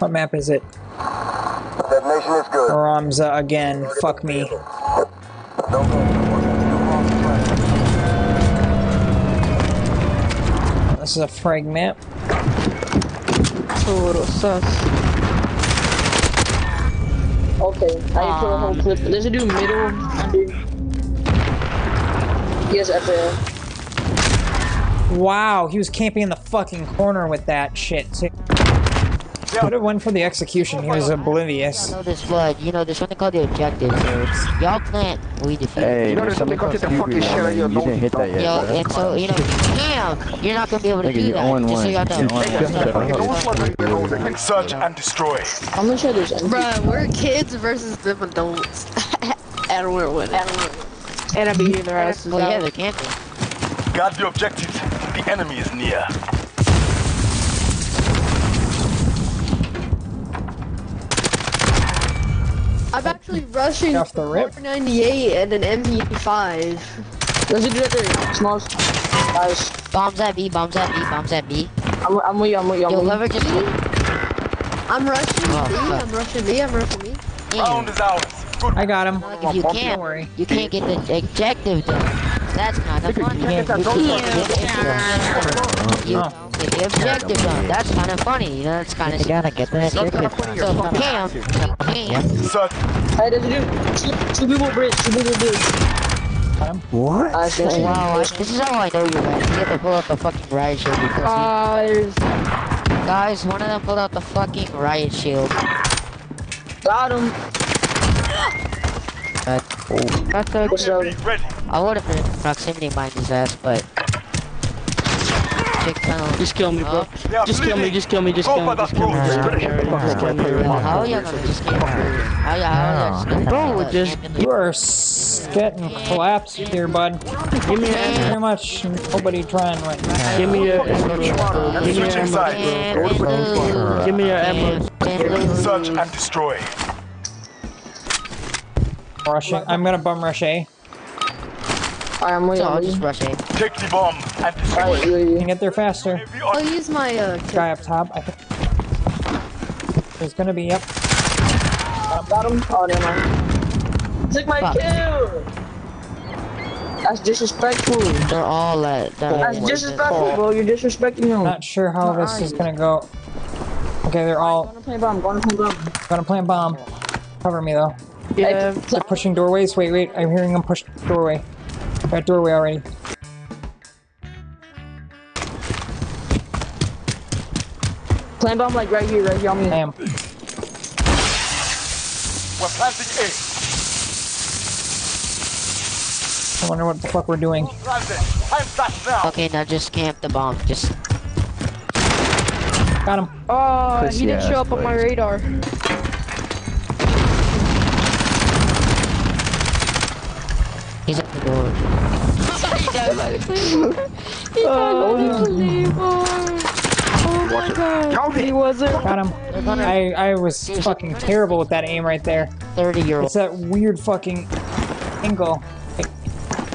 What map is it? Detonation is good. Ramza again. Fuck me. This is a frag map. Total sus. Okay, I put a whole clip. There's a dude middle under. He has FAL. Wow, he was camping in the fucking corner with that shit too. Put it one for the execution. He was oblivious. You know this flood. You know there's something called the objective. Y'all plant. We defeat. Hey, you know there's something called the fucking shit. You didn't hit that yet. Yo, and so you know, damn, you're not gonna be able to do that. Just so y'all know. Search and destroy. I'm not sure there's. Bruh, we're kids versus them adults. I don't wear one. And I'm beating their asses. Well, yeah, they can't. Guard the objective. The enemy is near. I'm actually rushing off the rip. 498 and an MP5. There's a dude at the small guys. Bombs at B, bombs at B, bombs at B. I'm with you, I'm with you. I'm leverage B. I'm rushing B, I'm rushing B, I'm rushing B. Round is out. I got him. Like if you can't worry. You can't get the objective done. That's not the fun. You can't. The objective though, that's kind of funny, you know, that's kind of... You gotta get that objective. So, Cam, Suck. Hey, there's a dude. Two people bridge. What? This is how I know you, man. You have to pull out the fucking riot shield because there's... Guys, one of them pulled out the fucking riot shield. Got him. That's okay. I would've been proximity mine his ass, but... Just kill me, bro. Just kill me. How y'all gonna just kill me? You are getting collapsed here, bud. Give me very much. Nobody trying right now. Give me your ammo. Search and destroy. Rushing. I'm gonna bum rush A. Alright, I'm waiting. I'll just rush A. Take the bomb. Alright, you can get there faster. I'll use my guy up top. I think there's gonna be up. Got him. Oh, never mind. Took my kill. That's disrespectful. They're all at. That's disrespectful, bro. You're disrespecting them. Not sure how this is gonna go. Okay, they're all. Gonna play bomb. Gonna play bomb. Cover me though. Yeah. They're pushing doorways. Wait. I'm hearing them push doorway. That doorway already. Plant bomb like right here on me. I am. We're planting A. I wonder what the fuck we're doing. Okay, now just camp the bomb. Just got him. Oh, he didn't show up on my radar. He's at the door. Oh my god. He wasn't. Got him. I was fucking terrible with that aim right there. 30-year-old. It's that weird fucking angle. Hey,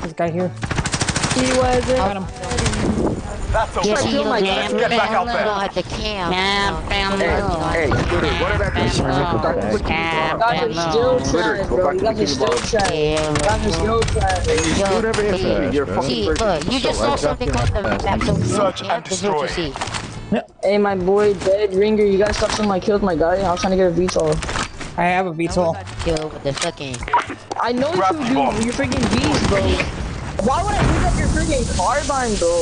this guy here. He wasn't. Got him. That's okay. Get back out there. At the camp. Hey, you just saw something called the. Hey, my boy, DEADRINGER, you guys stopped something. I killed my guy. I was trying to get a VTOL. I have a VTOL. I know you do. You're freaking beast, bro. Why would I pick up your freaking carbine, bro?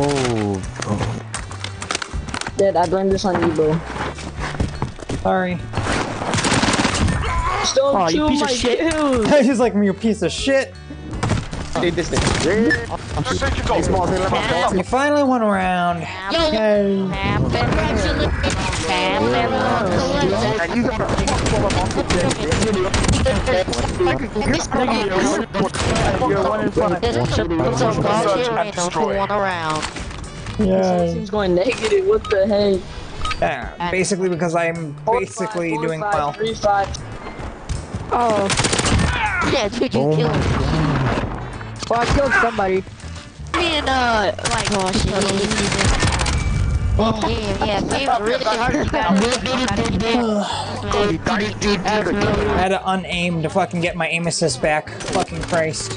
Oh, bro. Dad, I blame this on you, bro. Sorry. Don't you piece of shit. He's like, you piece of shit. Dude, this thing. You finally won around. This team's going negative. What the heck? Yeah, basically because I'm basically doing well. Oh. Yeah, dude, you killed me. Well, I killed somebody. Me and like. Yeah, really hard. I had to unaim to fucking get my aim assist back. Fucking Christ.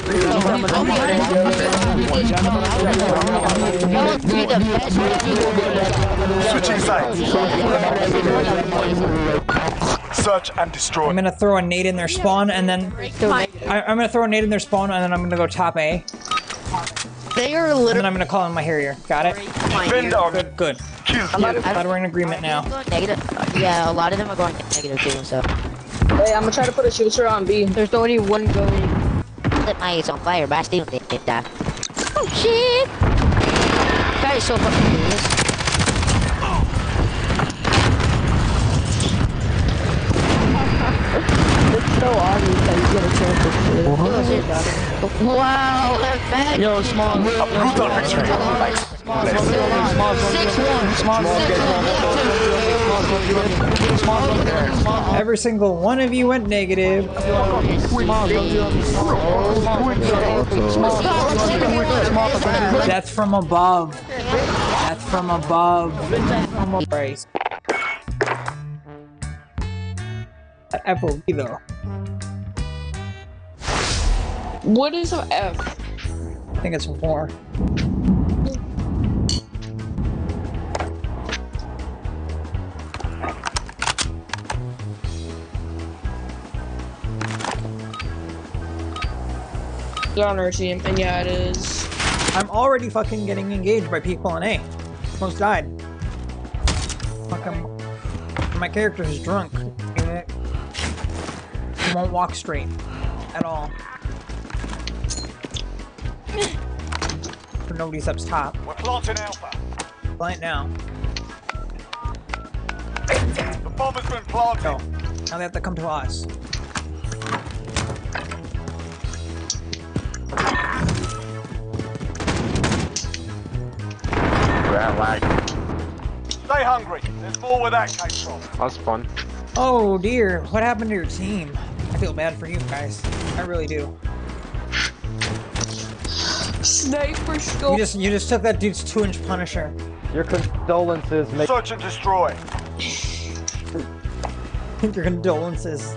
Switching sides. Search and destroy. I'm gonna throw a nade in their spawn and then I'm gonna go top A. They are literally. And then I'm gonna call in my Harrier. Got it? Defend on it. Good. I thought we're in agreement now. Negative. Yeah, a lot of them are going negative too, so. Hey, I'm gonna try to put a shooter on B. There's only one going. Let my ace on fire, but I still didn't get that. Oh shit! That is so fucking serious. It's so obvious that you get a chance to shoot it. Wow, that fat. Yo, small. Every single one of you went negative. That's from above. That's from above. Apple either. What is an F? I think it's war. On our team, and yeah, it is. I'm already fucking getting engaged by people on A. Almost died. Fuck, my character is drunk. He won't walk straight at all. Nobody's up top. We're planting Alpha. Plant now. The bomb has been planted. Go. Now they have to come to us. Stay hungry. There's more where that came from. I'll spawn. Oh dear, what happened to your team? I feel bad for you guys. I really do. Sniper scope. You just took that dude's 2-inch Punisher. Your condolences, mate. Search and destroy. Your condolences.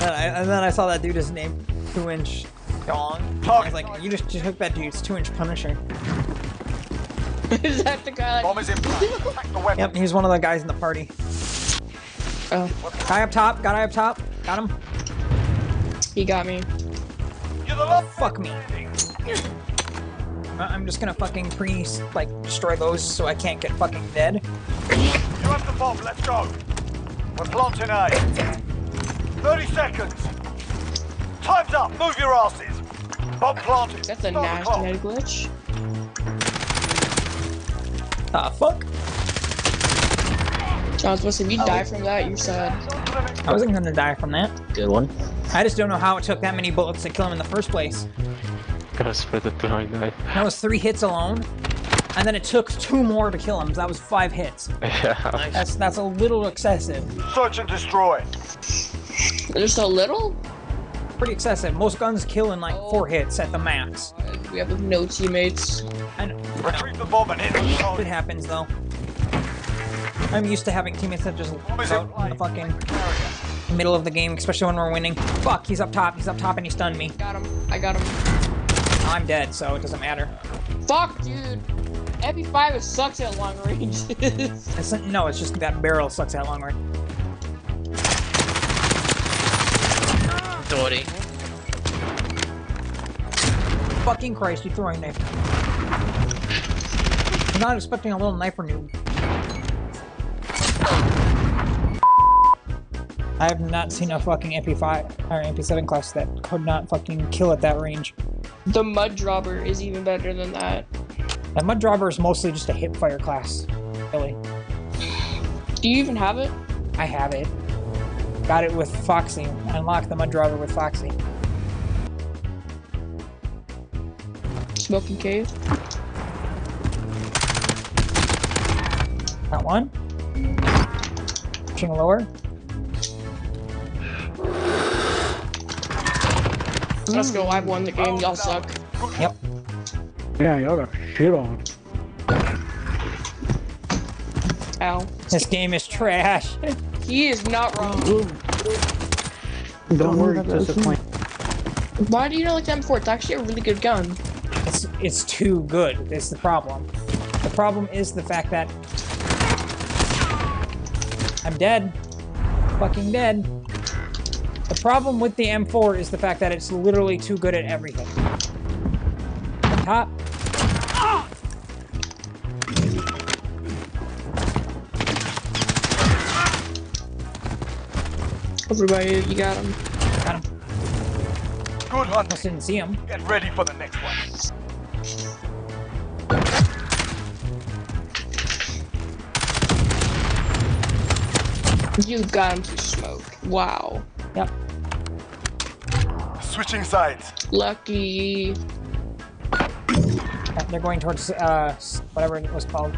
And then I saw that dude's name, 2-inch dong. I was like, you just took that dude's 2-inch Punisher. Is that the guy? Bomb is in place. Yep, he's one of the guys in the party. Oh. Guy up top. Got eye up top. Got him. He got me. You're the last. Fuck me. I'm just gonna fucking destroy those so I can't get fucking dead. You have the bomb. Let's go. We're planting A. 30 seconds. Time's up. Move your asses. Bomb planted. That's a nasty head glitch. Ah, fuck. John, listen, if you die from that, you're sad. I wasn't gonna die from that. Good one. I just don't know how it took that many bullets to kill him in the first place. Gotta spread the throwing knife. That was 3 hits alone, and then it took 2 more to kill him, so that was 5 hits. Yeah. Nice. That's a little excessive. Search and destroy. Just a little? Pretty excessive. Most guns kill in like 4 hits at the max. We have no teammates. I know. Retrieve the bomb and hit them. It happens though. I'm used to having teammates that just out in the fucking middle of the game, especially when we're winning. Fuck, he's up top and he stunned me. Got him, I got him. I'm dead, so it doesn't matter. Fuck, dude. MP5 sucks at long range. No, it's just that barrel sucks at long range. 30. Fucking Christ, you throwing knife. I'm not expecting a little knifer noob. I have not seen a fucking MP5 or MP7 class that could not fucking kill at that range. The Mud Dropper is even better than that. The Mud Dropper is mostly just a hip fire class, really. Do you even have it? I have it. Got it with Foxy. Unlocked the Mud Dropper with Foxy. Smoking cave. Got one. Pushing lower. Let's go, I've won the game, y'all suck. Yep. Yeah, y'all got shit on. Ow. This game is trash. He is not wrong. Don't worry, disappoint. Why do you not like the M4? It's actually a really good gun. It's too good. That's the problem. The problem is the fact that I'm dead. Fucking dead. The problem with the M4 is the fact that it's literally too good at everything. Top. Ah! Everybody, you got him. Got him. Good hunting. Almost didn't see him. Get ready for the next one. You got him to smoke. Wow. Yep. Switching sides. Lucky. They're going towards whatever it was called.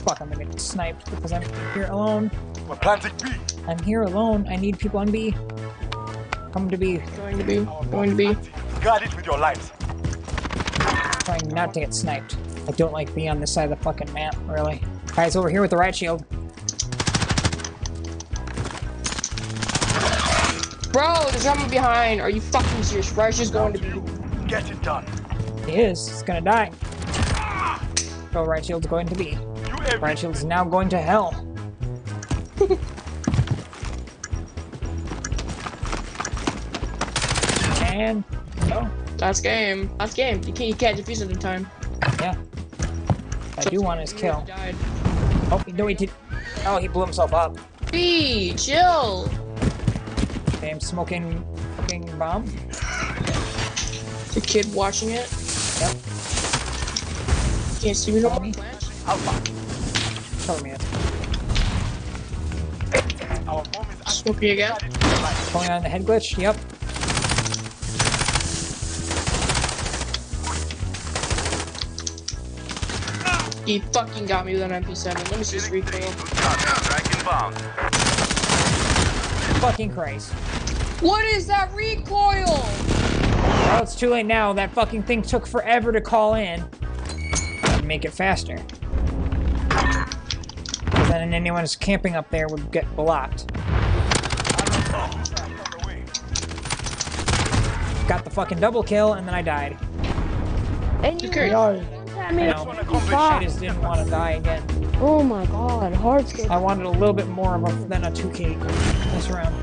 Fuck, I'm gonna get sniped because I'm here alone. We're planting B. I'm here alone. I need people on B. Come to B. Going to B. Going to B. Guard it with your lives. Trying not to get sniped. I don't like being on this side of the fucking map, really. Guys over here with the riot shield. Bro, there's someone behind. Are you fucking serious? Raj is going to be. Get it done. He is. He's gonna die. So right shield's going to be. Right shield's now going to hell. And no. Last game. Last game. You can't defuse it in time. Yeah. I do want his kill. Died. Oh no, he did. Oh, he blew himself up. B, chill. I'm smoking fucking bomb. The kid watching it. Yep. Can't see me. Cover me. I'll fuck. Cover me. Smoking again. Going on the head glitch. Yep. He fucking got me with an MP7. Let me see this refill. Fucking Christ. What is that recoil? Well, it's too late now. That fucking thing took forever to call in. I'd make it faster. Then anyone who's camping up there would get blocked. Got the fucking double kill, and then I died. And you died. I just didn't want to die again. Oh my god, hardscape. I wanted a little bit more of a, than a 2K this round.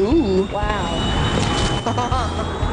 Ooh. Wow.